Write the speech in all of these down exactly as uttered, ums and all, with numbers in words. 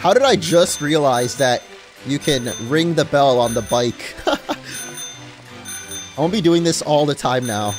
How did I just realize that you can ring the bell on the bike? I won't be doing this all the time now.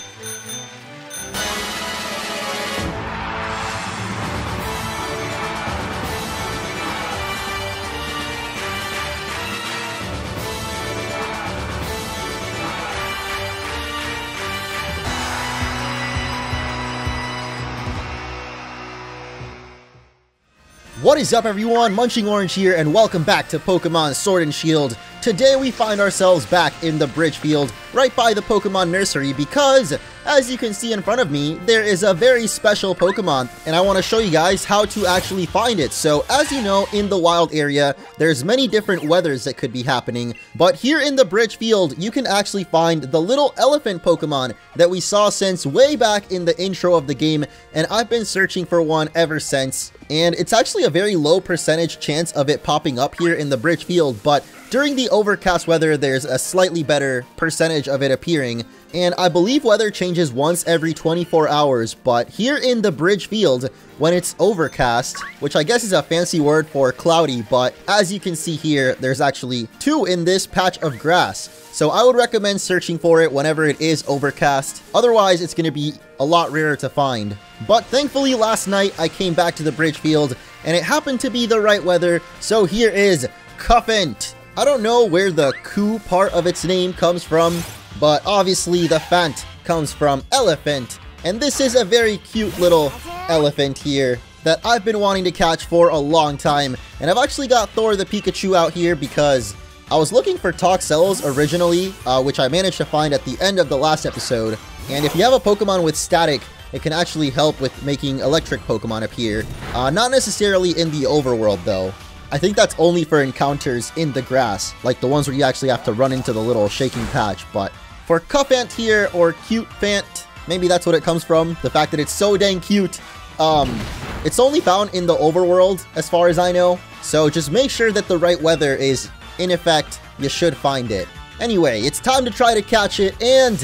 What is up, everyone? MunchingOrange here, and welcome back to Pokemon Sword and Shield. Today we find ourselves back in the bridge field, right by the Pokemon nursery, because, as you can see in front of me, there is a very special Pokemon, and I want to show you guys how to actually find it. So, as you know, in the wild area, there's many different weathers that could be happening, but here in the bridge field, you can actually find the little elephant Pokemon that we saw since way back in the intro of the game, and I've been searching for one ever since. And it's actually a very low percentage chance of it popping up here in the bridge field, but during the overcast weather, there's a slightly better percentage of it appearing. And I believe weather changes once every twenty-four hours, but here in the bridge field, when it's overcast, which I guess is a fancy word for cloudy, but as you can see here, there's actually two in this patch of grass. So I would recommend searching for it whenever it is overcast. Otherwise, it's going to be a lot rarer to find. But thankfully, last night, I came back to the bridge field, and it happened to be the right weather, so here is Cufant. I don't know where the Cu part of its name comes from, but obviously the Fant comes from elephant. And this is a very cute little elephant here that I've been wanting to catch for a long time. And I've actually got Thor the Pikachu out here because I was looking for Toxels originally, uh, which I managed to find at the end of the last episode. And if you have a Pokemon with static, it can actually help with making electric Pokemon appear. Uh, not necessarily in the overworld though. I think that's only for encounters in the grass, like the ones where you actually have to run into the little shaking patch, but for Cufant here, or Cute Fant, maybe that's what it comes from, the fact that it's so dang cute. Um, it's only found in the overworld, as far as I know, so just make sure that the right weather is in effect, you should find it. Anyway, it's time to try to catch it, and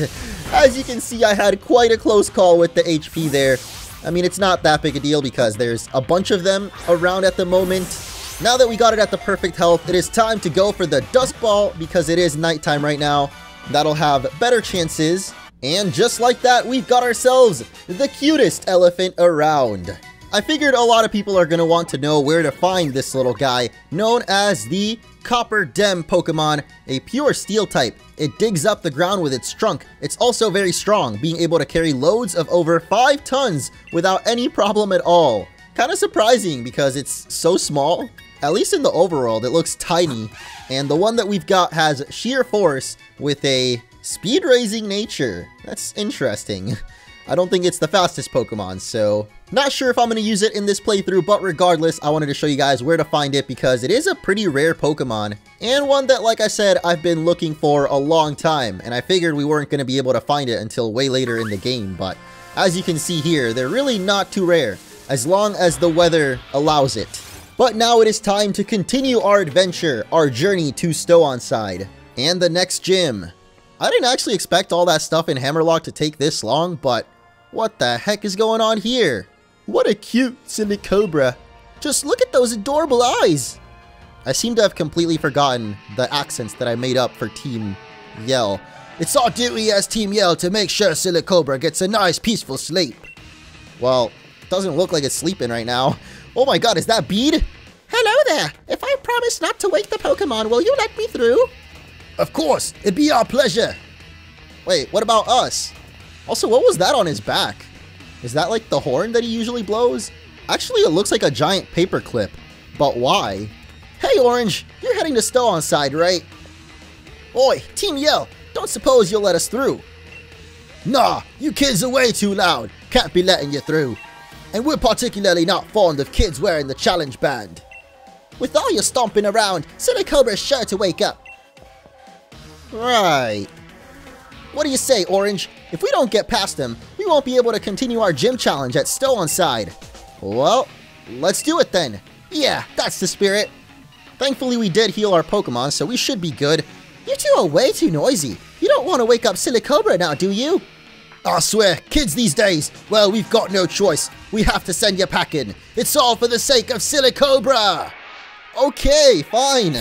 as you can see, I had quite a close call with the H P there. I mean, it's not that big a deal because there's a bunch of them around at the moment. Now that we got it at the perfect health, it is time to go for the Dust Ball because it is nighttime right now. That'll have better chances. And just like that, we've got ourselves the cutest elephant around. I figured a lot of people are going to want to know where to find this little guy, known as the Copper Dem Pokemon, a pure steel type. It digs up the ground with its trunk. It's also very strong, being able to carry loads of over five tons without any problem at all. Kind of surprising because it's so small. At least in the overworld, it looks tiny. And the one that we've got has sheer force with a speed-raising nature. That's interesting. I don't think it's the fastest Pokemon, so not sure if I'm going to use it in this playthrough, but regardless, I wanted to show you guys where to find it because it is a pretty rare Pokemon. And one that, like I said, I've been looking for a long time, and I figured we weren't going to be able to find it until way later in the game, but as you can see here, they're really not too rare, as long as the weather allows it. But now it is time to continue our adventure, our journey to Stow-on-Side, and the next gym. I didn't actually expect all that stuff in Hammerlocke to take this long, but what the heck is going on here? What a cute Silicobra. Just look at those adorable eyes. I seem to have completely forgotten the accents that I made up for Team Yell. It's our duty as Team Yell to make sure Silicobra gets a nice peaceful sleep. Well, doesn't look like it's sleeping right now. Oh my god, is that Bede? Hello there! If I promise not to wake the Pokemon, will you let me through? Of course! It'd be our pleasure! Wait, what about us? Also, what was that on his back? Is that like the horn that he usually blows? Actually, it looks like a giant paperclip. But why? Hey, Orange! You're heading to Stow-on-Side, right? Oi, Team Yell! Don't suppose you'll let us through! Nah, you kids are way too loud! Can't be letting you through! And we're particularly not fond of kids wearing the challenge band. With all your stomping around, Silicobra's sure to wake up. Right. What do you say, Orange? If we don't get past them, we won't be able to continue our gym challenge at Stow-on-Side. Well, let's do it then. Yeah, that's the spirit. Thankfully, we did heal our Pokemon, so we should be good. You two are way too noisy. You don't want to wake up Silicobra now, do you? I swear, kids these days, well, we've got no choice. We have to send you packing. It's all for the sake of Silicobra. Okay, fine.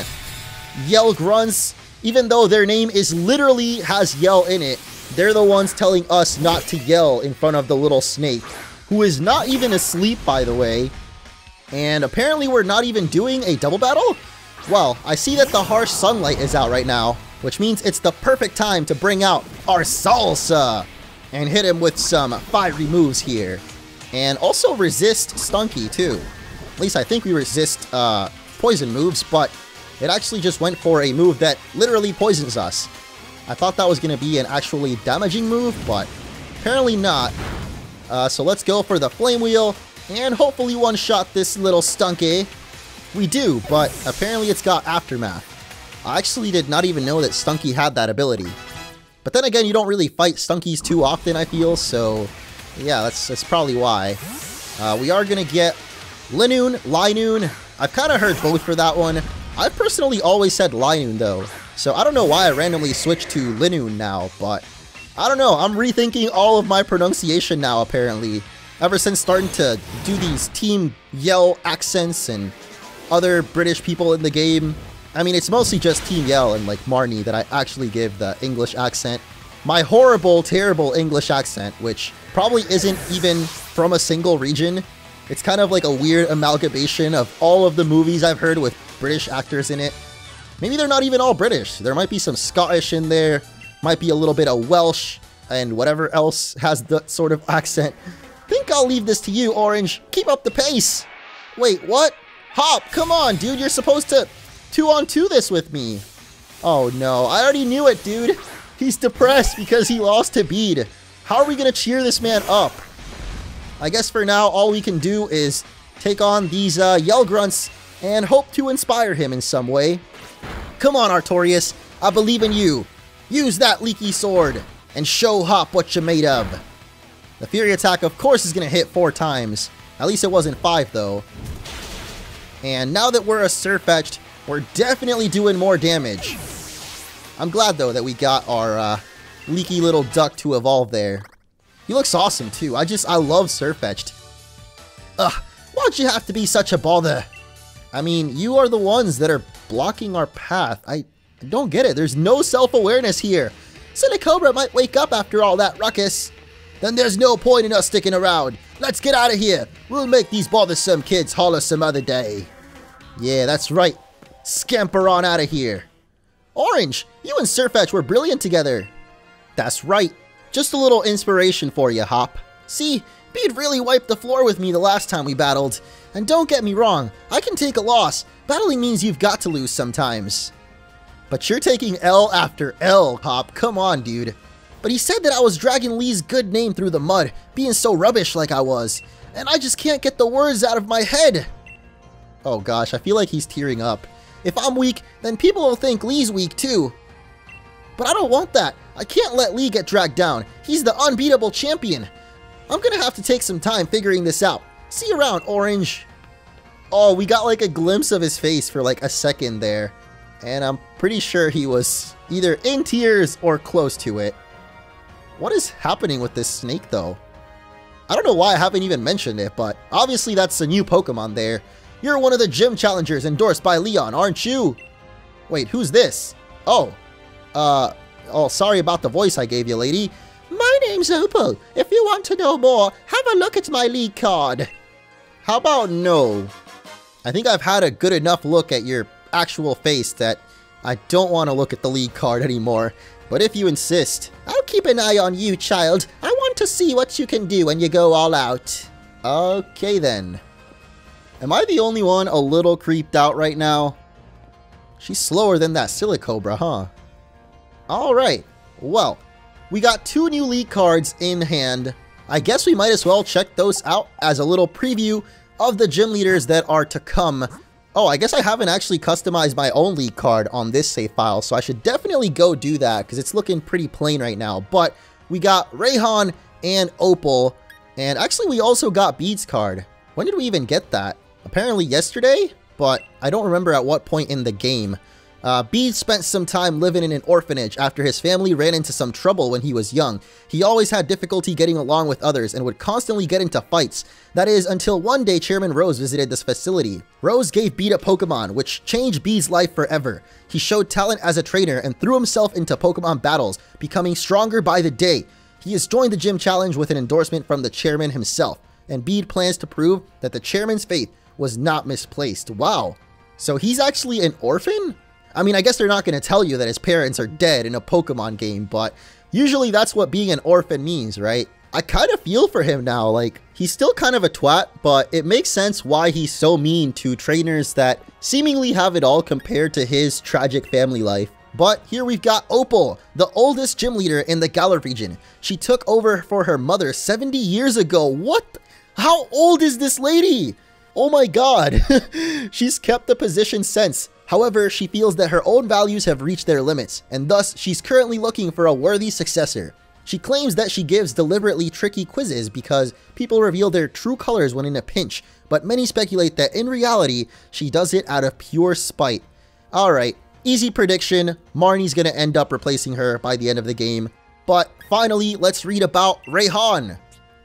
Yell grunts, even though their name is literally has yell in it, they're the ones telling us not to yell in front of the little snake, who is not even asleep, by the way. And apparently we're not even doing a double battle? Well, I see that the harsh sunlight is out right now, which means it's the perfect time to bring out our salsa and hit him with some fiery moves here. And also resist Stunky too. At least I think we resist uh, poison moves, but it actually just went for a move that literally poisons us. I thought that was going to be an actually damaging move, but apparently not. Uh, so let's go for the Flame Wheel and hopefully one-shot this little Stunky. We do, but apparently it's got Aftermath. I actually did not even know that Stunky had that ability. But then again, you don't really fight Stunkies too often, I feel, so yeah, that's, that's probably why. Uh, we are going to get Linoon, Linoon. I've kind of heard both for that one. I've personally always said Linoon, though, so I don't know why I randomly switched to Linoon now, but I don't know. I'm rethinking all of my pronunciation now, apparently, ever since starting to do these Team Yell accents and other British people in the game. I mean, it's mostly just Team Yell and, like, Marnie that I actually give the English accent. My horrible, terrible English accent, which probably isn't even from a single region. It's kind of like a weird amalgamation of all of the movies I've heard with British actors in it. Maybe they're not even all British. There might be some Scottish in there, might be a little bit of Welsh, and whatever else has that sort of accent. Think I'll leave this to you, Orange. Keep up the pace. Wait, what? Hop, come on, dude. You're supposed to two on two this with me. Oh no, I already knew it, dude. He's depressed because he lost to Bede. How are we gonna cheer this man up? I guess for now, all we can do is take on these uh, Yell grunts and hope to inspire him in some way. Come on, Artorias, I believe in you. Use that leaky sword and show Hop what you made of. The Fury Attack, of course, is gonna hit four times. At least it wasn't five, though. And now that we're a Sirfetch'd, we're definitely doing more damage. I'm glad, though, that we got our uh, leaky little duck to evolve there. He looks awesome, too. I just, I love Sirfetch'd. Ugh, why'd you have to be such a bother? I mean, you are the ones that are blocking our path. I don't get it. There's no self-awareness here. Silicobra might wake up after all that ruckus. Then there's no point in us sticking around. Let's get out of here. We'll make these bothersome kids holler some other day. Yeah, that's right. Scamper on out of here. Orange, you and Sirfetch'd were brilliant together. That's right. Just a little inspiration for you, Hop. See, Bede really wiped the floor with me the last time we battled. And don't get me wrong, I can take a loss. Battling means you've got to lose sometimes. But you're taking L after L, Hop. Come on, dude. But he said that I was dragging Lee's good name through the mud, being so rubbish like I was. And I just can't get the words out of my head. Oh gosh, I feel like he's tearing up. If I'm weak, then people will think Lee's weak too. But I don't want that. I can't let Lee get dragged down. He's the unbeatable champion. I'm gonna have to take some time figuring this out. See you around, Orange. Oh, we got like a glimpse of his face for like a second there. And I'm pretty sure he was either in tears or close to it. What is happening with this snake though? I don't know why I haven't even mentioned it, but obviously that's a new Pokemon there. You're one of the gym challengers endorsed by Leon, aren't you? Wait, who's this? Oh, uh, oh, sorry about the voice I gave you, lady. My name's Opal. If you want to know more, have a look at my league card. How about no? I think I've had a good enough look at your actual face that I don't want to look at the league card anymore. But if you insist, I'll keep an eye on you, child. I want to see what you can do when you go all out. Okay, then. Am I the only one a little creeped out right now? She's slower than that Silicobra, huh? Alright, well, we got two new league cards in hand. I guess we might as well check those out as a little preview of the gym leaders that are to come. Oh, I guess I haven't actually customized my own league card on this save file, so I should definitely go do that because it's looking pretty plain right now. But we got Raihan and Opal, and actually we also got Bede's card. When did we even get that? Apparently yesterday, but I don't remember at what point in the game. Uh, Bede spent some time living in an orphanage after his family ran into some trouble when he was young. He always had difficulty getting along with others and would constantly get into fights. That is, until one day Chairman Rose visited this facility. Rose gave Bede a Pokemon, which changed Bede's life forever. He showed talent as a trainer and threw himself into Pokemon battles, becoming stronger by the day. He has joined the gym challenge with an endorsement from the chairman himself, and Bede plans to prove that the chairman's faith was not misplaced. Wow. So he's actually an orphan? I mean, I guess they're not going to tell you that his parents are dead in a Pokemon game, but usually that's what being an orphan means, right? I kind of feel for him now. Like, he's still kind of a twat, but it makes sense why he's so mean to trainers that seemingly have it all compared to his tragic family life. But here we've got Opal, the oldest gym leader in the Galar region. She took over for her mother seventy years ago. What? How old is this lady? Oh my god. She's kept the position since. However, she feels that her own values have reached their limits, and thus she's currently looking for a worthy successor. She claims that she gives deliberately tricky quizzes because people reveal their true colors when in a pinch, but many speculate that in reality, she does it out of pure spite. Alright. Easy prediction, Marnie's gonna end up replacing her by the end of the game. But finally, let's read about Raihan.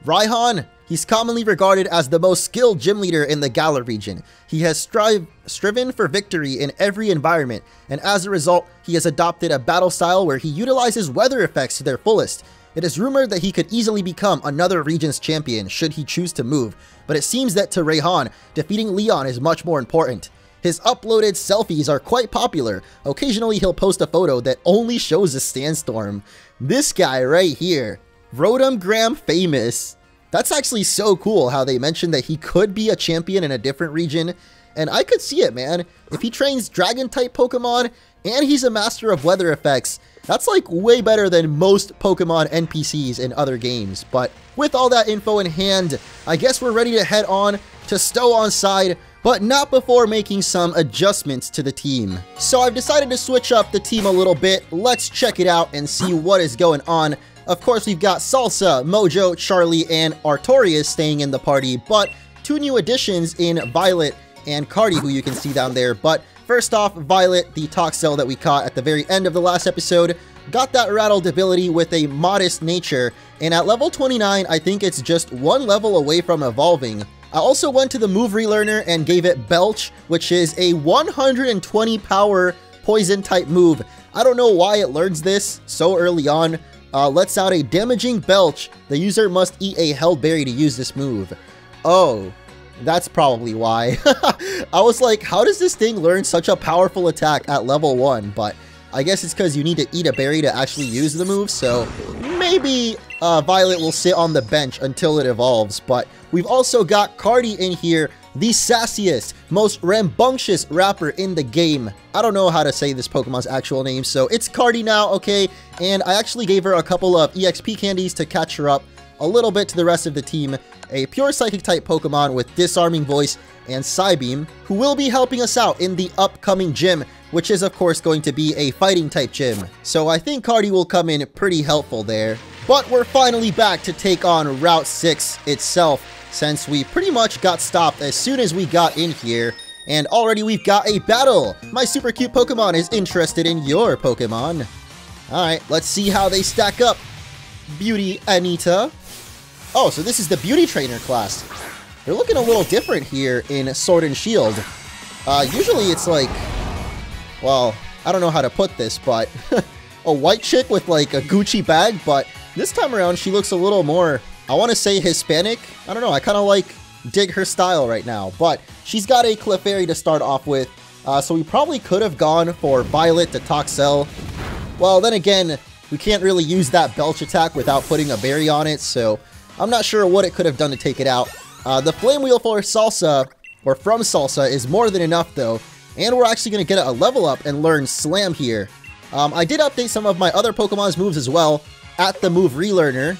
Raihan, he's commonly regarded as the most skilled gym leader in the Galar region. He has strive, striven for victory in every environment, and as a result, he has adopted a battle style where he utilizes weather effects to their fullest. It is rumored that he could easily become another region's champion should he choose to move, but it seems that to Raihan, defeating Leon is much more important. His uploaded selfies are quite popular. Occasionally, he'll post a photo that only shows a sandstorm. This guy right here, Rotom-gram famous. That's actually so cool how they mentioned that he could be a champion in a different region. And I could see it, man. If he trains Dragon-type Pokemon, and he's a master of weather effects, that's like way better than most Pokemon N P Cs in other games. But with all that info in hand, I guess we're ready to head on to Stow-on-Side, but not before making some adjustments to the team. So I've decided to switch up the team a little bit. Let's check it out and see what is going on. Of course, we've got Salsa, Mojo, Charlie, and Artorias staying in the party, but two new additions in Violet and Cardi, who you can see down there. But first off, Violet, the Toxel that we caught at the very end of the last episode, got that rattled ability with a modest nature, and at level twenty-nine, I think it's just one level away from evolving. I also went to the move relearner and gave it Belch, which is a one hundred twenty power poison type move. I don't know why it learns this so early on. Uh, lets out a damaging belch. The user must eat a Hellberry to use this move. Oh, that's probably why. I was like, how does this thing learn such a powerful attack at level one? But I guess it's because you need to eat a berry to actually use the move, so maybe uh, Violet will sit on the bench until it evolves. But we've also got Cardi in here, the sassiest, most rambunctious rapper in the game. I don't know how to say this Pokemon's actual name, so it's Cardi now, okay? And I actually gave her a couple of E X P candies to catch her up a little bit to the rest of the team. A pure Psychic-type Pokemon with Disarming Voice and Psybeam, who will be helping us out in the upcoming gym, which is of course going to be a Fighting-type gym. So I think Cardi will come in pretty helpful there. But we're finally back to take on Route six itself, since we pretty much got stopped as soon as we got in here. And already we've got a battle! My super cute Pokemon is interested in your Pokemon. Alright, let's see how they stack up. Beauty Anita. Oh, so this is the Beauty Trainer class. They're looking a little different here in Sword and Shield. Uh, usually it's like, well, I don't know how to put this, but a white chick with like a Gucci bag, but this time around she looks a little more, I want to say Hispanic. I don't know, I kind of like dig her style right now, but she's got a Clefairy to start off with, uh, so we probably could have gone for Violet to Toxel. Well, then again, we can't really use that Belch attack without putting a berry on it, so I'm not sure what it could have done to take it out. Uh, the Flame Wheel for Salsa, or from Salsa, is more than enough though. And we're actually going to get a level up and learn Slam here. Um, I did update some of my other Pokemon's moves as well at the Move Relearner,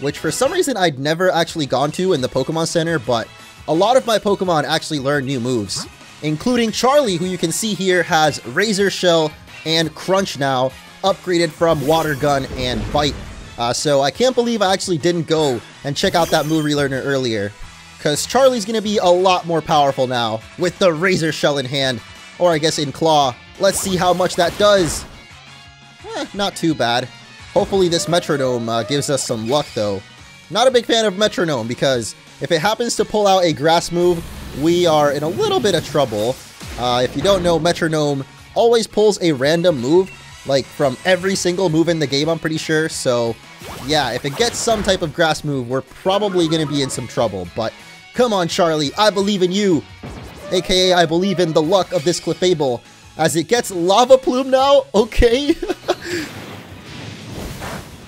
which for some reason I'd never actually gone to in the Pokemon Center, but a lot of my Pokemon actually learn new moves, including Charlie, who you can see here has Razor Shell and Crunch now, upgraded from Water Gun and Bite. Uh, so I can't believe I actually didn't go and check out that move relearner earlier, because Charlie's going to be a lot more powerful now with the Razor Shell in hand, or I guess in Claw, Let's see how much that does. Eh, not too bad. Hopefully this Metronome uh, gives us some luck, though. Not a big fan of Metronome, because if it happens to pull out a grass move, we are in a little bit of trouble. Uh, if you don't know, Metronome always pulls a random move, like from every single move in the game, I'm pretty sure. So yeah, if it gets some type of grass move, we're probably going to be in some trouble. But come on, Charlie, I believe in you. A K A I believe in the luck of this Clefable. As it gets Lava Plume now, okay.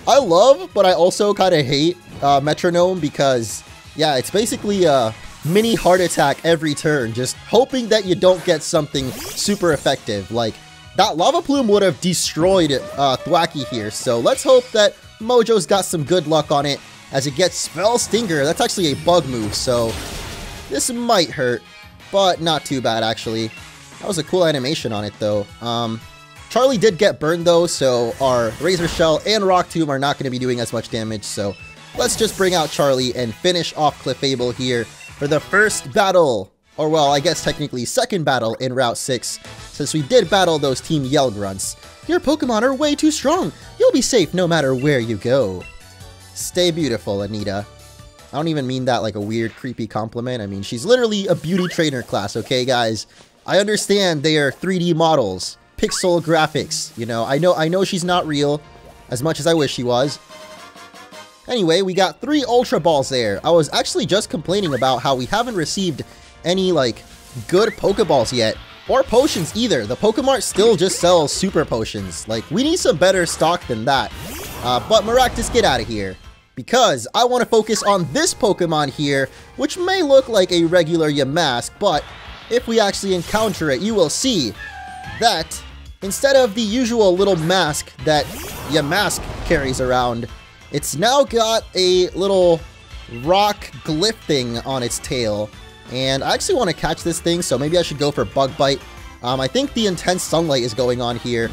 I love, but I also kind of hate uh, Metronome because, yeah, it's basically a mini heart attack every turn, just hoping that you don't get something super effective. Like, that Lava Plume would have destroyed uh, Thwacky here, so let's hope that Mojo's got some good luck on it as it gets Spell Stinger. That's actually a bug move, so this might hurt, but not too bad, actually. That was a cool animation on it, though. Um, Charlie did get burned, though, so our Razor Shell and Rock Tomb are not going to be doing as much damage, so let's just bring out Charlie and finish off Clefable here for the first battle, or well, I guess technically second battle in Route six, since we did battle those Team Yell grunts. Your Pokemon are way too strong. You'll be safe no matter where you go. Stay beautiful, Anita. I don't even mean that like a weird, creepy compliment. I mean, she's literally a beauty trainer class, okay, guys? I understand they are three D models, pixel graphics, you know. I know, I know she's not real, as much as I wish she was. Anyway, we got three Ultra Balls there. I was actually just complaining about how we haven't received any, like, good Pokeballs yet. Or potions either. The Pokemart still just sells super potions. Like, we need some better stock than that. Uh, but Maractus, get out of here. Because I want to focus on this Pokemon here, which may look like a regular Yamask, but if we actually encounter it, you will see that instead of the usual little mask that Yamask carries around, it's now got a little rock glyph thing on its tail. And I actually want to catch this thing, so maybe I should go for Bug Bite. Um, I think the intense sunlight is going on here,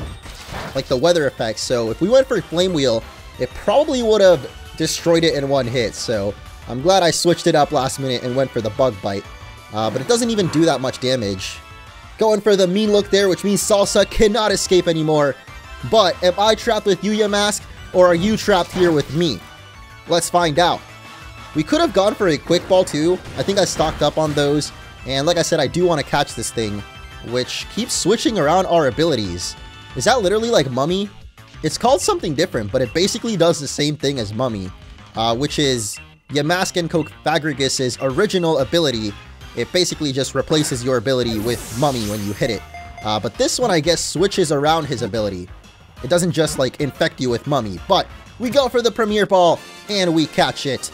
like the weather effect. So if we went for Flame Wheel, it probably would have destroyed it in one hit. So I'm glad I switched it up last minute and went for the Bug Bite. Uh, but it doesn't even do that much damage. Going for the mean look there, which means Salsa cannot escape anymore. But am I trapped with you, Yamask, or are you trapped here with me? Let's find out. We could have gone for a Quick Ball too. I think I stocked up on those. And like I said, I do want to catch this thing, which keeps switching around our abilities. Is that literally like Mummy? It's called something different, but it basically does the same thing as Mummy, uh, which is Yamask and Cofagrigus' original ability. It basically just replaces your ability with Mummy when you hit it. Uh, but this one, I guess, switches around his ability. It doesn't just like infect you with Mummy, but we go for the Premier Ball and we catch it.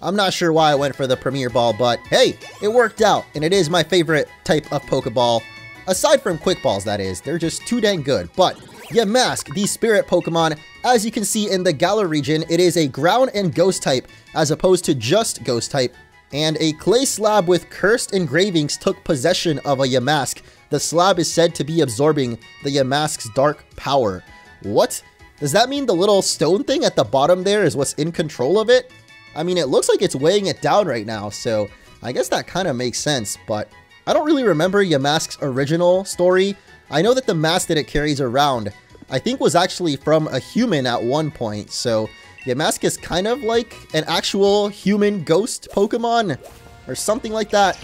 I'm not sure why I went for the Premier Ball, but hey, it worked out, and it is my favorite type of Pokeball. Aside from Quick Balls, that is. They're just too dang good. But Yamask, the Spirit Pokemon, as you can see in the Galar region, it is a Ground and Ghost type, as opposed to just Ghost type. And a clay slab with cursed engravings took possession of a Yamask. The slab is said to be absorbing the Yamask's dark power. What? Does that mean the little stone thing at the bottom there is what's in control of it? I mean, it looks like it's weighing it down right now, so I guess that kind of makes sense, but I don't really remember Yamask's original story. I know that the mask that it carries around, I think, was actually from a human at one point, so Yamask is kind of like an actual human ghost Pokemon or something like that.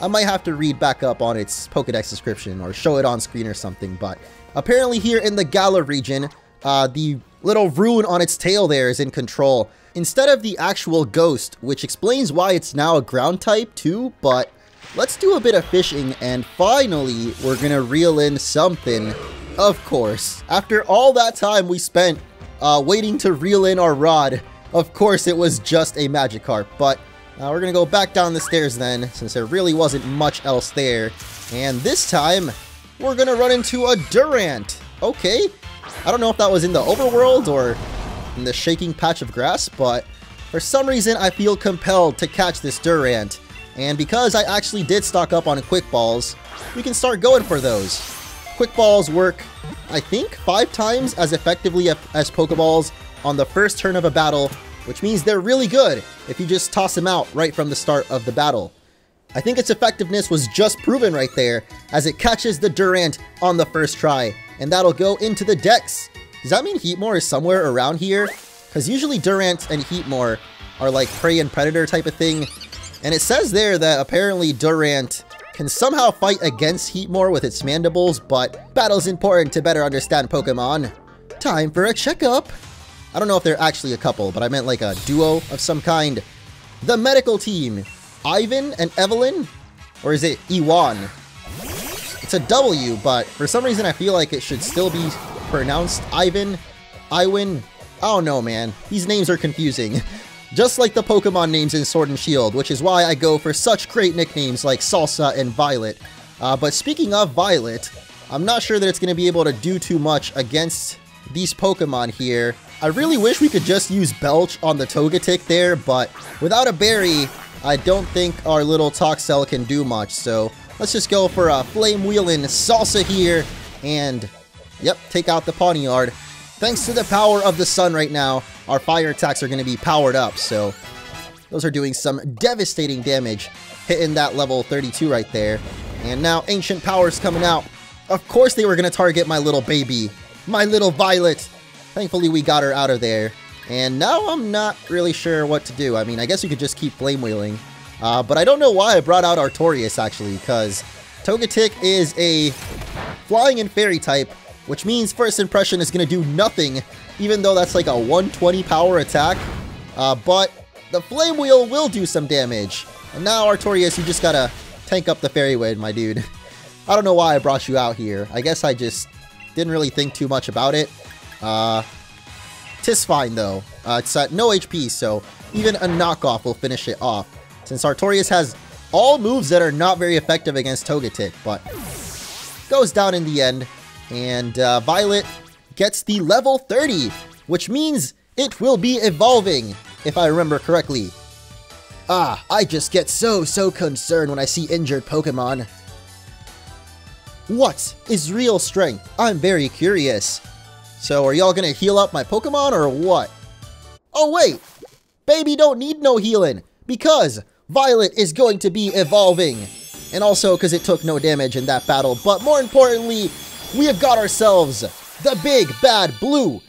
I might have to read back up on its Pokedex description or show it on screen or something, but apparently here in the Galar region, uh, the little rune on its tail there is in control, instead of the actual ghost, which explains why it's now a ground type too, but let's do a bit of fishing and finally we're gonna reel in something, of course. After all that time we spent Uh, waiting to reel in our rod. Of course, it was just a Magikarp, but uh, we're gonna go back down the stairs then, since there really wasn't much else there. And this time, we're gonna run into a Durant. Okay, I don't know if that was in the overworld or in the shaking patch of grass, but for some reason, I feel compelled to catch this Durant. And because I actually did stock up on Quick Balls, we can start going for those. Quick Balls work, I think, five times as effectively as Pokeballs on the first turn of a battle, which means they're really good if you just toss them out right from the start of the battle. I think its effectiveness was just proven right there, as it catches the Durant on the first try, and that'll go into the Dex. Does that mean Heatmore is somewhere around here? Because usually Durant and Heatmore are like prey and predator type of thing, and it says there that apparently Durant can somehow fight against Heatmore with its mandibles, but battle's important to better understand Pokemon. Time for a checkup! I don't know if they're actually a couple, but I meant like a duo of some kind. The medical team, Ivan and Evelyn, or is it Iwan? It's a W, but for some reason I feel like it should still be pronounced Ivan, Iwin. I don't know, man. These names are confusing. Just like the Pokemon names in Sword and Shield, which is why I go for such great nicknames like Salsa and Violet. Uh, but speaking of Violet, I'm not sure that it's going to be able to do too much against these Pokemon here. I really wish we could just use Belch on the Togetic there, but without a berry, I don't think our little Toxel can do much. So let's just go for a Flame Wheelin' Salsa here and, yep, take out the Pawnyard. Thanks to the power of the sun right now, our fire attacks are going to be powered up, so those are doing some devastating damage, hitting that level thirty-two right there. And now Ancient Power's coming out. Of course they were going to target my little baby, my little Violet. Thankfully, we got her out of there, and now I'm not really sure what to do. I mean, I guess we could just keep Flame Wheeling, uh, but I don't know why I brought out Artorias, actually, because Togetic is a Flying and Fairy type, which means First Impression is going to do nothing, even though that's like a one twenty power attack, uh, but the Flame Wheel will do some damage. And now, Artorias, you just gotta tank up the Fairy Wind, my dude. I don't know why I brought you out here. I guess I just didn't really think too much about it. Uh, tis fine though. Uh, it's at no H P, so even a knockoff will finish it off, since Artorias has all moves that are not very effective against Togetic, but goes down in the end. And uh, Violet gets the level thirty, which means it will be evolving, if I remember correctly. Ah, I just get so, so concerned when I see injured Pokemon. What is real strength? I'm very curious. So are y'all gonna heal up my Pokemon or what? Oh wait, baby don't need no healing because Violet is going to be evolving. And also because it took no damage in that battle, but more importantly, we have got ourselves the big bad blue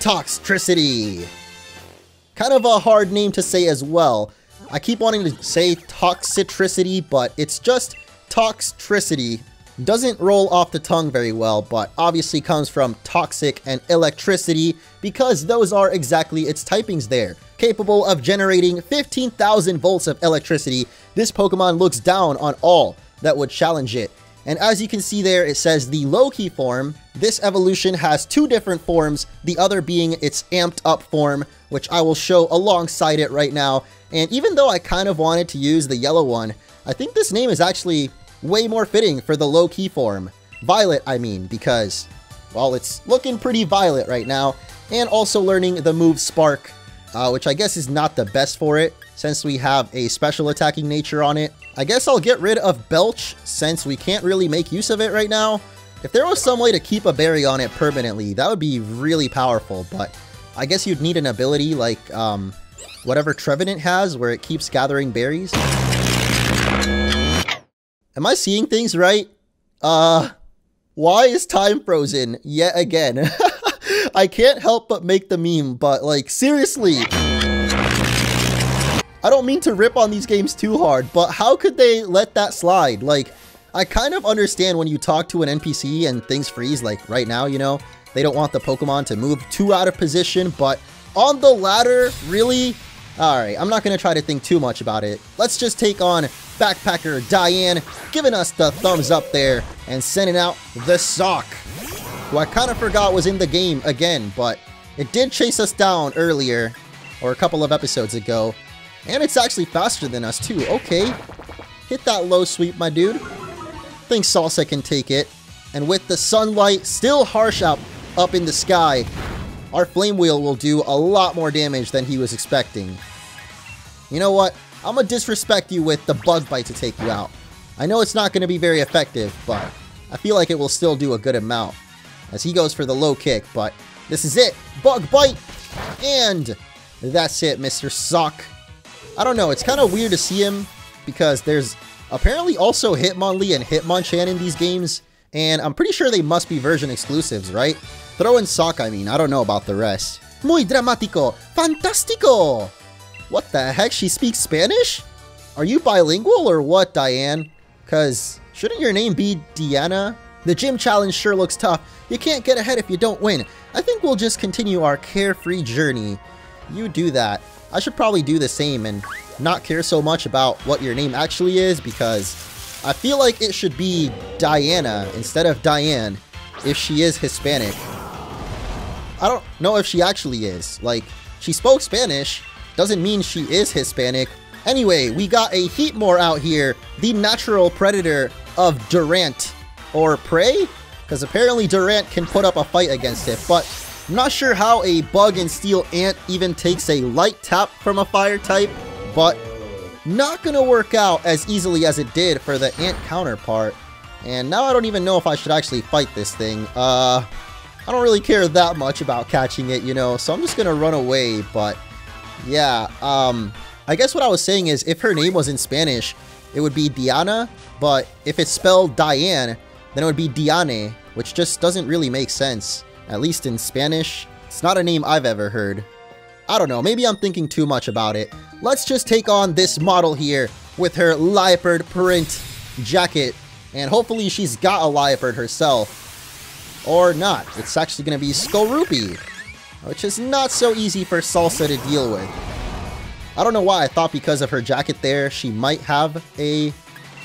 Toxtricity. Kind of a hard name to say as well. I keep wanting to say Toxtricity, but it's just Toxtricity. Doesn't roll off the tongue very well, but obviously comes from toxic and electricity because those are exactly its typings there. Capable of generating fifteen thousand volts of electricity, this Pokemon looks down on all that would challenge it. And as you can see there, it says the low-key form. This evolution has two different forms, the other being its amped-up form, which I will show alongside it right now. And even though I kind of wanted to use the yellow one, I think this name is actually way more fitting for the low-key form. Violet, I mean, because, well, it's looking pretty violet right now. And also learning the move Spark, uh, which I guess is not the best for it, since we have a special attacking nature on it. I guess I'll get rid of Belch, since we can't really make use of it right now. If there was some way to keep a berry on it permanently, that would be really powerful, but I guess you'd need an ability like, um, whatever Trevenant has, where it keeps gathering berries. Am I seeing things right? Uh, why is time frozen yet again? I can't help but make the meme, but like, seriously. I don't mean to rip on these games too hard, but how could they let that slide? Like, I kind of understand when you talk to an N P C and things freeze, like right now, you know, they don't want the Pokemon to move too out of position, but on the ladder, really? All right, I'm not going to try to think too much about it. Let's just take on Backpacker Diane, giving us the thumbs up there and sending out the Sock, who I kind of forgot was in the game again, but it did chase us down earlier, or a couple of episodes ago. And it's actually faster than us, too. Okay. Hit that low sweep, my dude. Think Salsa can take it. And with the sunlight still harsh out up in the sky, our Flame Wheel will do a lot more damage than he was expecting. You know what? I'm going to disrespect you with the Bug Bite to take you out. I know it's not going to be very effective, but I feel like it will still do a good amount. As he goes for the low kick, but this is it. Bug Bite! And that's it, Mister Sock. I don't know, it's kind of weird to see him because there's apparently also Hitmonlee and Hitmonchan in these games, and I'm pretty sure they must be version exclusives, right? Throw in Sock, I mean, I don't know about the rest. Muy dramático, fantástico! What the heck, she speaks Spanish? Are you bilingual or what, Diane? Cause, shouldn't your name be Deanna? The gym challenge sure looks tough. You can't get ahead if you don't win. I think we'll just continue our carefree journey. You do that. I should probably do the same and not care so much about what your name actually is, because I feel like it should be Diana instead of Diane if she is Hispanic. I don't know if she actually is. Like, she spoke Spanish, doesn't mean she is Hispanic. Anyway, we got a Heatmore out here, the natural predator of Durant. Or Prey? Because apparently Durant can put up a fight against it, but I'm not sure how a Bug and Steel Ant even takes a light tap from a fire type, but not gonna work out as easily as it did for the Ant counterpart. And now I don't even know if I should actually fight this thing. Uh, I don't really care that much about catching it, you know, so I'm just gonna run away, but yeah, um, I guess what I was saying is if her name was in Spanish, it would be Diana, but if it's spelled Diane, then it would be Diane, which just doesn't really make sense. At least in Spanish. It's not a name I've ever heard. I don't know, maybe I'm thinking too much about it. Let's just take on this model here with her leopard print jacket. And hopefully she's got a leopard herself. Or not. It's actually going to be Skorupi, which is not so easy for Salsa to deal with. I don't know why I thought because of her jacket there, she might have a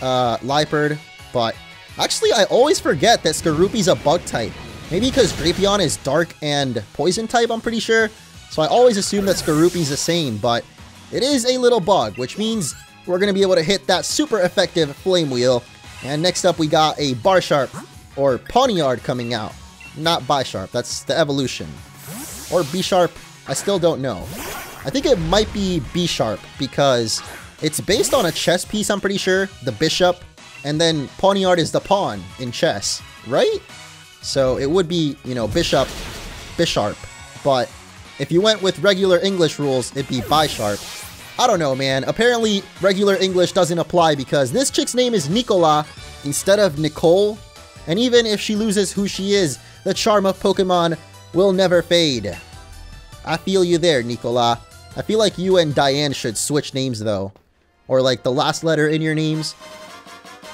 uh, leopard, but... Actually, I always forget that Skorupi's a bug type. Maybe because Drapion is dark and poison type, I'm pretty sure. So I always assume that Skorupi's the same, but it is a little bug, which means we're going to be able to hit that super effective Flame Wheel. And next up, we got a Bisharp or Pawnyard coming out. Not Bisharp, that's the evolution. Or Bisharp, I still don't know. I think it might be Bisharp because it's based on a chess piece, I'm pretty sure, the Bishop. And then Pawniard is the pawn in chess, right? So it would be, you know, Bishop, Bisharp. But if you went with regular English rules, it'd be Bisharp. I don't know, man. Apparently, regular English doesn't apply because this chick's name is Nicola instead of Nicole. And even if she loses who she is, the charm of Pokemon will never fade. I feel you there, Nicola. I feel like you and Diane should switch names, though. Or, like, the last letter in your names.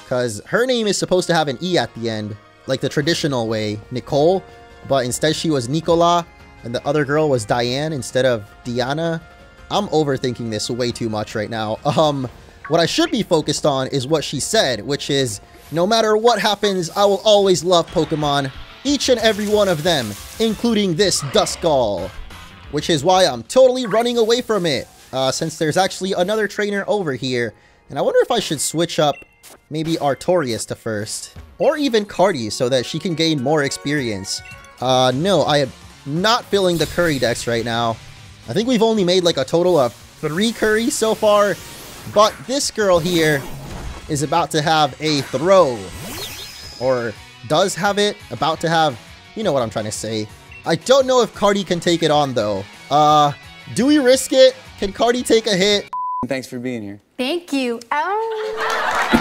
Because her name is supposed to have an E at the end, like the traditional way, Nicole, but instead she was Nicola, and the other girl was Diane instead of Diana. I'm overthinking this way too much right now. Um, what I should be focused on is what she said, which is, no matter what happens, I will always love Pokemon, each and every one of them, including this Duskull, which is why I'm totally running away from it, uh, since there's actually another trainer over here, and I wonder if I should switch up maybe Artorias to first. Or even Cardi so that she can gain more experience. Uh, no, I am not filling the curry decks right now. I think we've only made like a total of three curries so far. But this girl here is about to have a throw. Or does have it. About to have... You know what I'm trying to say. I don't know if Cardi can take it on though. Uh, do we risk it? Can Cardi take a hit? Thanks for being here. Thank you. Oh.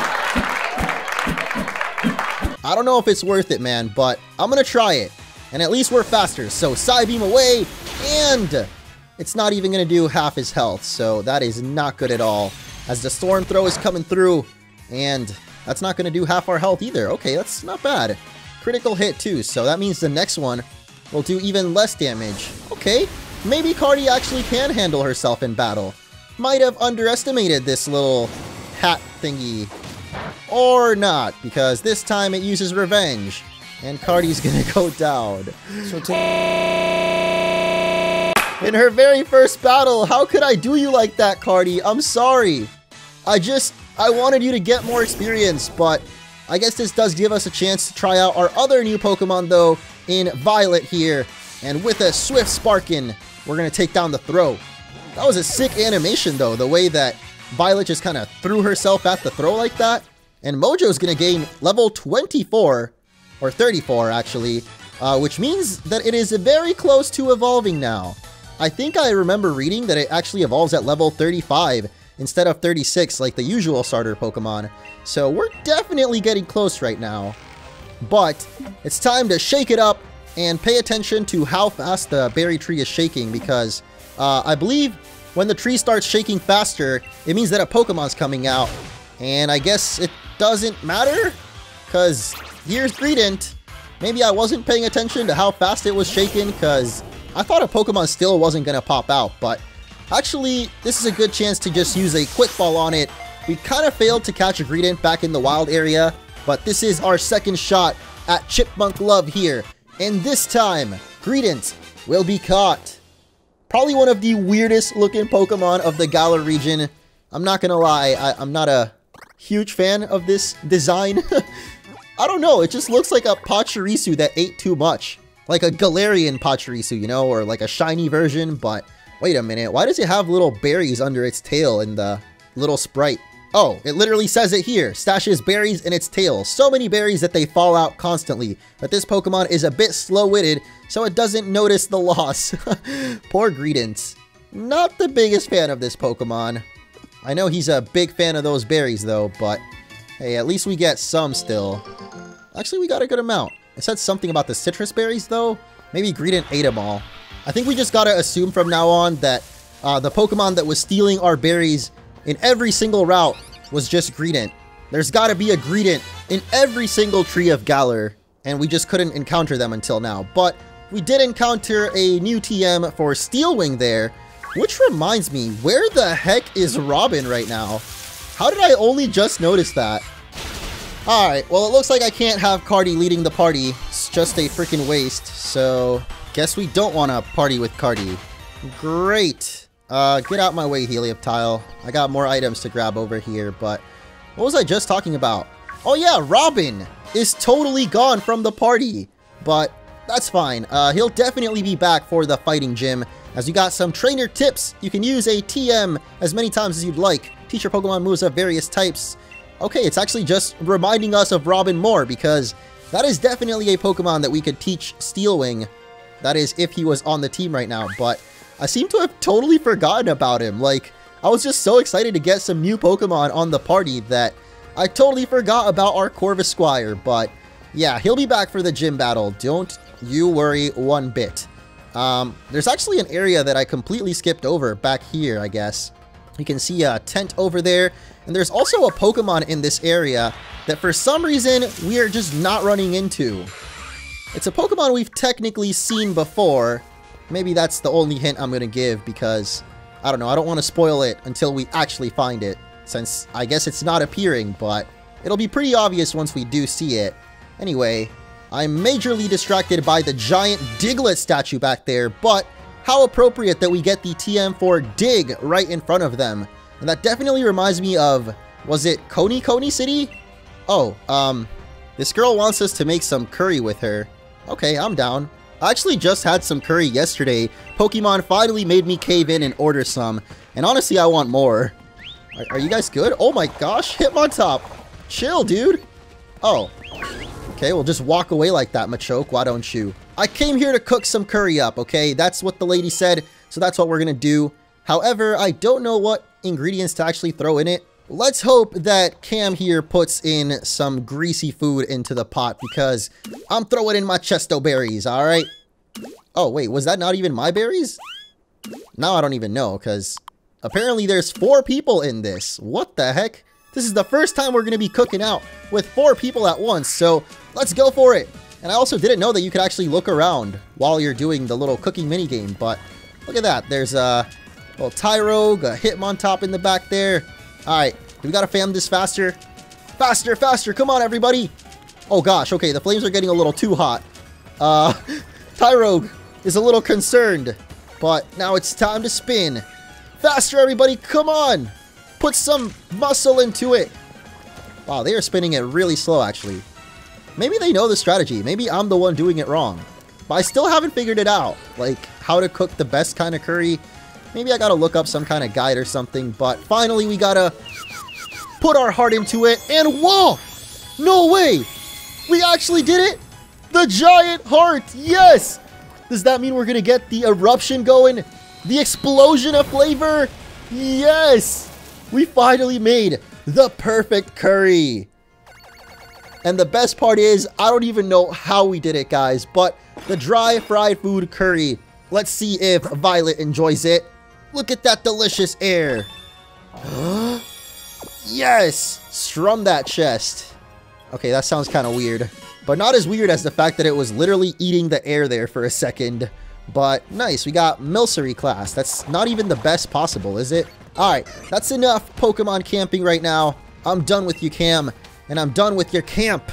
I don't know if it's worth it, man, but I'm gonna try it. And at least we're faster, so side beam away, and it's not even gonna do half his health, so that is not good at all. As the storm throw is coming through, and that's not gonna do half our health either. Okay, that's not bad. Critical hit too, so that means the next one will do even less damage. Okay, maybe Cardi actually can handle herself in battle. Might have underestimated this little hat thingy. Or not, because this time it uses revenge. And Cardi's gonna go down. So in her very first battle, how could I do you like that, Cardi? I'm sorry. I just, I wanted you to get more experience, but I guess this does give us a chance to try out our other new Pokemon, though, in Violet here. And with a swift Sparkin, we're gonna take down the throw. That was a sick animation, though, the way that Violet just kind of threw herself at the throw like that. And Mojo's going to gain level twenty-four, or thirty-four, actually, uh, which means that it is very close to evolving now. I think I remember reading that it actually evolves at level thirty-five, instead of thirty-six like the usual starter Pokemon. So we're definitely getting close right now. But it's time to shake it up and pay attention to how fast the berry tree is shaking, because uh, I believe when the tree starts shaking faster, it means that a Pokemon's coming out. And I guess it doesn't matter, because here's Greedent. Maybe I wasn't paying attention to how fast it was shaking, because I thought a Pokemon still wasn't going to pop out. But actually, this is a good chance to just use a Quick Ball on it. We kind of failed to catch a Greedent back in the wild area, but this is our second shot at Chipmunk Love here. And this time, Greedent will be caught. Probably one of the weirdest looking Pokemon of the Galar region. I'm not going to lie, I, I'm not a huge fan of this design. I don't know, it just looks like a Pachirisu that ate too much. Like a Galarian Pachirisu, you know, or like a shiny version. But wait a minute, why does it have little berries under its tail in the little sprite? Oh, it literally says it here. Stashes berries in its tail. So many berries that they fall out constantly. But this Pokemon is a bit slow-witted, so it doesn't notice the loss. Poor Greedent. Not the biggest fan of this Pokemon. I know he's a big fan of those berries, though, but hey, at least we get some still. Actually, we got a good amount. It said something about the citrus berries, though. Maybe Greedent ate them all. I think we just gotta assume from now on that uh, the Pokemon that was stealing our berries in every single route was just Greedent. There's gotta be a Greedent in every single tree of Galar, and we just couldn't encounter them until now. But we did encounter a new T M for Steelwing there, which reminds me, where the heck is Robin right now? How did I only just notice that? Alright, well, it looks like I can't have Cardi leading the party. It's just a freaking waste, so guess we don't want to party with Cardi. Great. Uh, get out my way, Helioptile. I got more items to grab over here, but what was I just talking about? Oh yeah, Robin is totally gone from the party, but that's fine. Uh, he'll definitely be back for the fighting gym, as you got some trainer tips. You can use a T M as many times as you'd like. Teach your Pokemon moves of various types. Okay, it's actually just reminding us of Robin more, because that is definitely a Pokemon that we could teach Steelwing. That is, if he was on the team right now, but I seem to have totally forgotten about him. Like, I was just so excited to get some new Pokemon on the party that I totally forgot about our Corvus Squire. But yeah, he'll be back for the gym battle. Don't you worry one bit. Um, there's actually an area that I completely skipped over back here, I guess. You can see a tent over there. And there's also a Pokemon in this area that for some reason we are just not running into. It's a Pokemon we've technically seen before. Maybe that's the only hint I'm going to give, because I don't know, I don't want to spoil it until we actually find it, since I guess it's not appearing, but it'll be pretty obvious once we do see it. Anyway, I'm majorly distracted by the giant Diglett statue back there, but how appropriate that we get the T M for Dig right in front of them. And that definitely reminds me of, was it Koni Koni City? Oh, um, this girl wants us to make some curry with her. Okay, I'm down. I actually just had some curry yesterday. Pokemon finally made me cave in and order some. And honestly, I want more. Are, are you guys good? Oh my gosh, Hitmontop. Chill, dude. Oh. Okay, well, just walk away like that, Machoke. Why don't you? I came here to cook some curry up, okay? That's what the lady said, so that's what we're gonna do. However, I don't know what ingredients to actually throw in it. Let's hope that Cam here puts in some greasy food into the pot, because I'm throwing in my Chesto berries, all right? Oh, wait, was that not even my berries? Now I don't even know, because apparently there's four people in this. What the heck? This is the first time we're going to be cooking out with four people at once, so let's go for it. And I also didn't know that you could actually look around while you're doing the little cooking minigame, but look at that. There's a little Tyrogue, a Hitmontop in the back there. All right, we gotta fam this faster. Faster, faster, come on, everybody. Oh gosh, okay, the flames are getting a little too hot. Uh, Tyrogue is a little concerned, but now it's time to spin. Faster, everybody, come on. Put some muscle into it. Wow, they are spinning it really slow, actually. Maybe they know the strategy. Maybe I'm the one doing it wrong. But I still haven't figured it out, like how to cook the best kind of curry. Maybe I gotta look up some kind of guide or something, but finally we gotta put our heart into it, and whoa! No way! We actually did it! The giant heart, yes! Does that mean we're gonna get the eruption going? The explosion of flavor? Yes! We finally made the perfect curry. And the best part is, I don't even know how we did it, guys, but the dry fried food curry. Let's see if Violet enjoys it. Look at that delicious air. Yes! Strum that chest. Okay, that sounds kind of weird. But not as weird as the fact that it was literally eating the air there for a second. But nice, we got Milcery class. That's not even the best possible, is it? Alright, that's enough Pokemon camping right now. I'm done with you, Cam. And I'm done with your camp.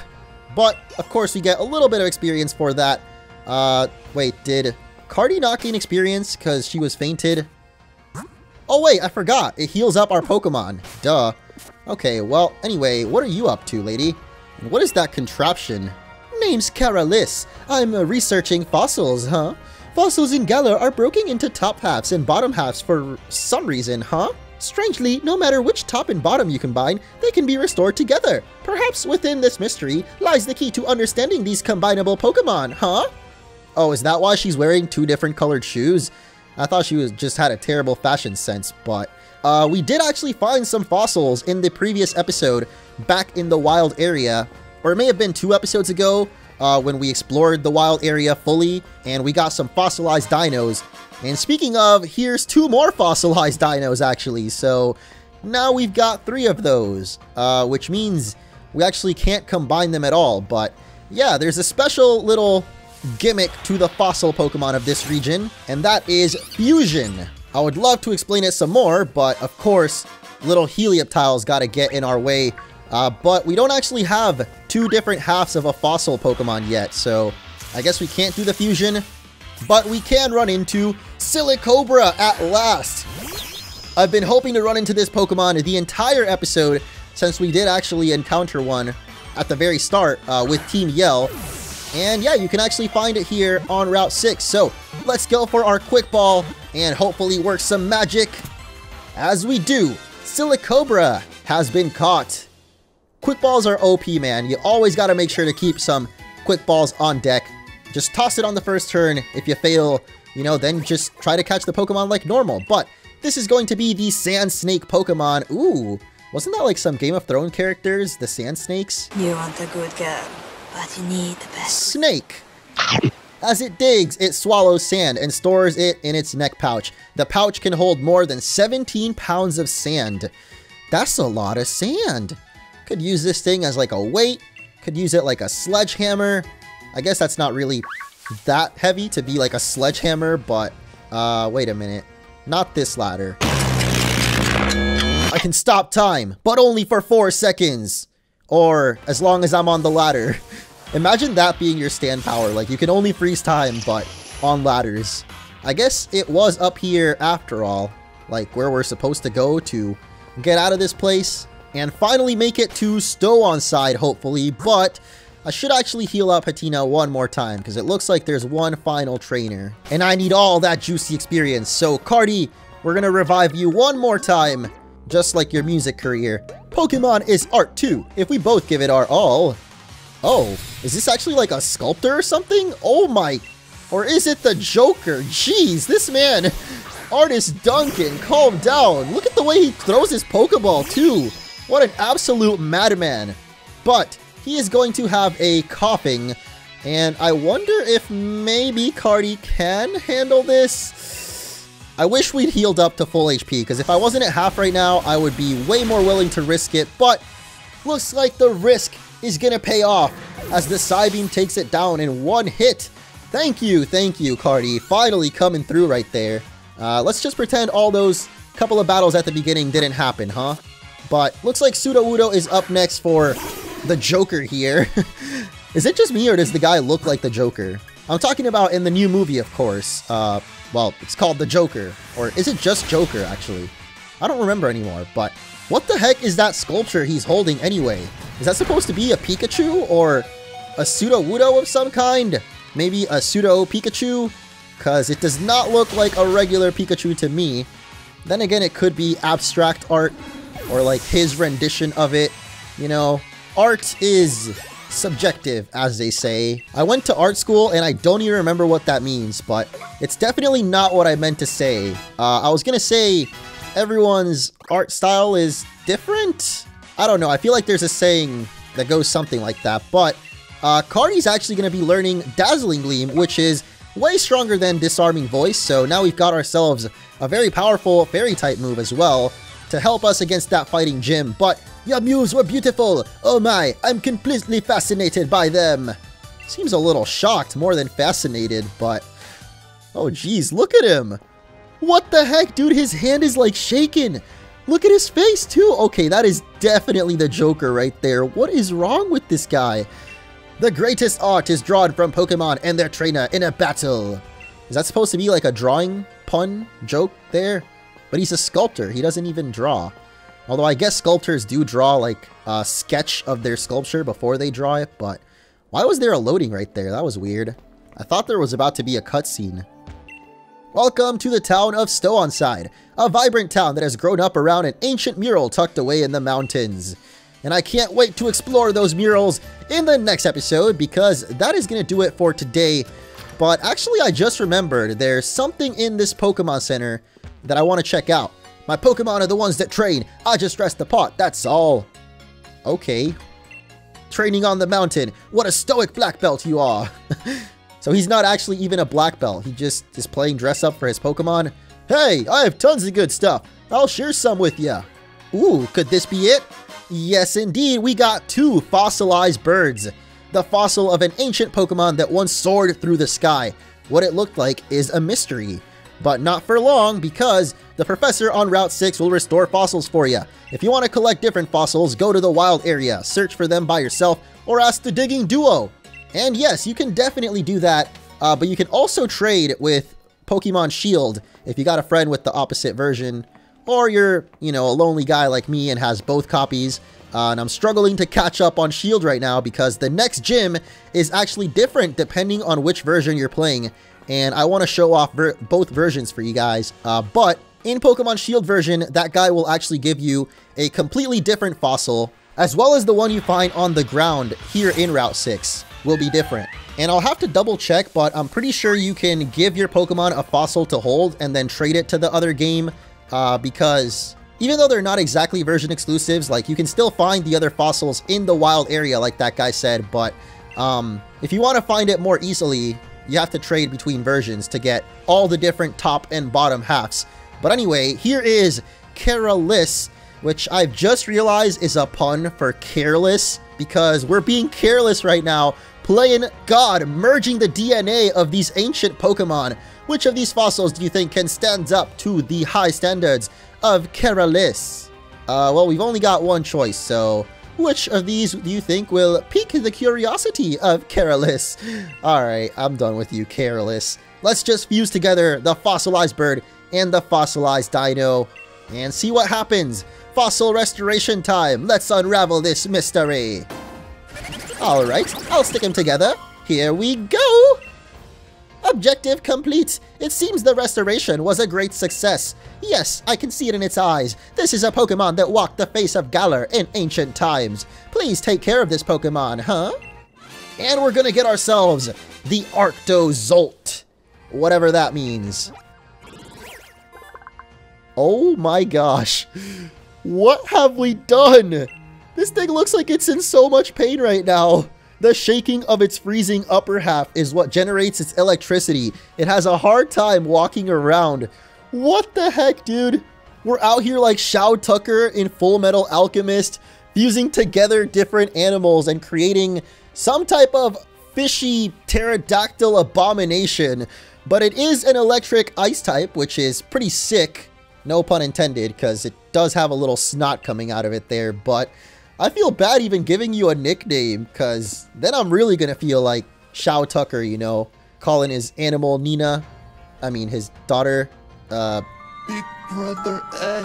But, of course, we get a little bit of experience for that. Uh, wait, did Cardi not gain experience because she was fainted? Oh, wait, I forgot. It heals up our Pokemon. Duh. Okay, well, anyway, what are you up to, lady? And what is that contraption? Name's Cara Liss. I'm uh, researching fossils, huh? Fossils in Galar are broken into top halves and bottom halves for some reason, huh? Strangely, no matter which top and bottom you combine, they can be restored together. Perhaps within this mystery lies the key to understanding these combinable Pokemon, huh? Oh, is that why she's wearing two different colored shoes? I thought she was just had a terrible fashion sense, but... Uh, we did actually find some fossils in the previous episode back in the wild area. Or it may have been two episodes ago uh, when we explored the wild area fully, and we got some fossilized dinos. And speaking of, here's two more fossilized dinos, actually. So now we've got three of those, uh, which means we actually can't combine them at all. But yeah, there's a special little gimmick to the fossil Pokemon of this region, and that is fusion. I would love to explain it some more, but of course, little Helioptile's got to get in our way. Uh, but we don't actually have two different halves of a fossil Pokemon yet, so I guess we can't do the fusion. But we can run into Silicobra at last. I've been hoping to run into this Pokemon the entire episode since we did actually encounter one at the very start uh, with Team Yell. And yeah, you can actually find it here on Route six. So let's go for our quick ball and hopefully work some magic. As we do, Silicobra has been caught. Quick balls are O P, man. You always got to make sure to keep some quick balls on deck. Just toss it on the first turn. If you fail, you know, then just try to catch the Pokemon like normal. But this is going to be the Sand Snake Pokemon. Ooh, wasn't that like some Game of Thrones characters, the Sand Snakes? You want a good girl, but you need the best. Snake. As it digs, it swallows sand and stores it in its neck pouch. The pouch can hold more than seventeen pounds of sand. That's a lot of sand. Could use this thing as like a weight. Could use it like a sledgehammer. I guess that's not really that heavy to be like a sledgehammer, but uh, wait a minute. Not this ladder. I can stop time, but only for four seconds. Or as long as I'm on the ladder. Imagine that being your stand power. Like, you can only freeze time, but on ladders. I guess it was up here after all. Like, where we're supposed to go to get out of this place. And finally make it to Stow-on-Side, hopefully. But I should actually heal up Hatina one more time, because it looks like there's one final trainer. And I need all that juicy experience. So, Cardi, we're going to revive you one more time. Just like your music career. Pokemon is art, too, if we both give it our all. Oh, is this actually like a sculptor or something? Oh my... Or is it the Joker? Jeez, this man... Artist Duncan, calm down. Look at the way he throws his Pokeball, too. What an absolute madman. But... he is going to have a coughing, and I wonder if maybe Cardi can handle this? I wish we'd healed up to full H P, because if I wasn't at half right now, I would be way more willing to risk it, but looks like the risk is going to pay off as the Psybeam takes it down in one hit. Thank you, thank you, Cardi. Finally coming through right there. Uh, let's just pretend all those couple of battles at the beginning didn't happen, huh? But looks like Sudowoodo is up next for... the Joker here. Is it just me or does the guy look like the Joker? I'm talking about in the new movie, of course. Uh, well, it's called The Joker. Or is it just Joker, actually? I don't remember anymore, but... what the heck is that sculpture he's holding anyway? Is that supposed to be a Pikachu or a Sudowoodo of some kind? Maybe a Pseudo-Pikachu? Because it does not look like a regular Pikachu to me. Then again, it could be abstract art or like his rendition of it, you know? Art is subjective, as they say. I went to art school and I don't even remember what that means, but it's definitely not what I meant to say. Uh, I was gonna say everyone's art style is different? I don't know. I feel like there's a saying that goes something like that. But uh, Carney's actually going to be learning Dazzling Gleam, which is way stronger than Disarming Voice. So now we've got ourselves a very powerful Fairy-type move as well to help us against that fighting gym. But your moves were beautiful. Oh my, I'm completely fascinated by them. Seems a little shocked more than fascinated, but... oh geez, look at him. What the heck, dude? His hand is like shaking. Look at his face too. Okay, that is definitely the Joker right there. What is wrong with this guy? The greatest art is drawn from Pokemon and their trainer in a battle. Is that supposed to be like a drawing pun joke there? But he's a sculptor. He doesn't even draw. Although I guess sculptors do draw like a sketch of their sculpture before they draw it. But why was there a loading right there? That was weird. I thought there was about to be a cutscene. Welcome to the town of Stow-on-Side, a vibrant town that has grown up around an ancient mural tucked away in the mountains. And I can't wait to explore those murals in the next episode, because that is going to do it for today. But actually, I just remembered there's something in this Pokemon Center that I want to check out. My Pokemon are the ones that train. I just dress the part, that's all. Okay. Training on the mountain. What a stoic black belt you are. So he's not actually even a black belt. He just is playing dress up for his Pokemon. Hey, I have tons of good stuff. I'll share some with ya. Ooh, could this be it? Yes, indeed. We got two fossilized birds. The fossil of an ancient Pokemon that once soared through the sky. What it looked like is a mystery. But not for long, because the professor on Route six will restore fossils for you. If you want to collect different fossils, go to the wild area, search for them by yourself, or ask the digging duo. And yes, you can definitely do that, uh, but you can also trade with Pokemon Shield if you got a friend with the opposite version, or you're, you know, a lonely guy like me and has both copies. Uh, and I'm struggling to catch up on Shield right now because the next gym is actually different depending on which version you're playing. And I want to show off ver both versions for you guys. Uh, but in Pokemon Shield version, that guy will actually give you a completely different fossil, as well as the one you find on the ground here in Route six. Will be different. And I'll have to double check, but I'm pretty sure you can give your Pokemon a fossil to hold and then trade it to the other game, uh, because even though they're not exactly version exclusives, like you can still find the other fossils in the wild area like that guy said, but um, if you want to find it more easily, you have to trade between versions to get all the different top and bottom halves. But anyway, here is Cara Liss, which I've just realized is a pun for careless, because we're being careless right now, playing God, merging the D N A of these ancient Pokemon. Which of these fossils do you think can stand up to the high standards of Cara Liss? Uh, well, we've only got one choice, so which of these do you think will pique the curiosity of Cara Liss? Alright, I'm done with you, Cara Liss. Let's just fuse together the fossilized bird and the fossilized dino and see what happens. Fossil restoration time. Let's unravel this mystery. Alright, I'll stick them together. Here we go! Objective complete. It seems the restoration was a great success. Yes, I can see it in its eyes. This is a Pokemon that walked the face of Galar in ancient times. Please take care of this Pokemon, huh? And we're gonna get ourselves the Arctozolt. Whatever that means. Oh my gosh. What have we done? This thing looks like it's in so much pain right now. The shaking of its freezing upper half is what generates its electricity. It has a hard time walking around. What the heck, dude? We're out here like Shou Tucker in Full Metal Alchemist, fusing together different animals and creating some type of fishy pterodactyl abomination. But it is an electric ice type, which is pretty sick. No pun intended, because it does have a little snot coming out of it there, but I feel bad even giving you a nickname, because then I'm really going to feel like Shou Tucker, you know, calling his animal Nina, I mean his daughter, uh... Big Brother Egg.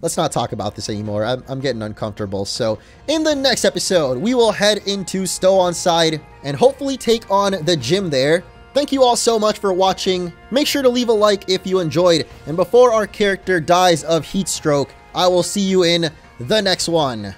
Let's not talk about this anymore. I'm, I'm getting uncomfortable. So in the next episode, we will head into Stow-on-Side and hopefully take on the gym there. Thank you all so much for watching. Make sure to leave a like if you enjoyed. And before our character dies of heat stroke, I will see you in the next one.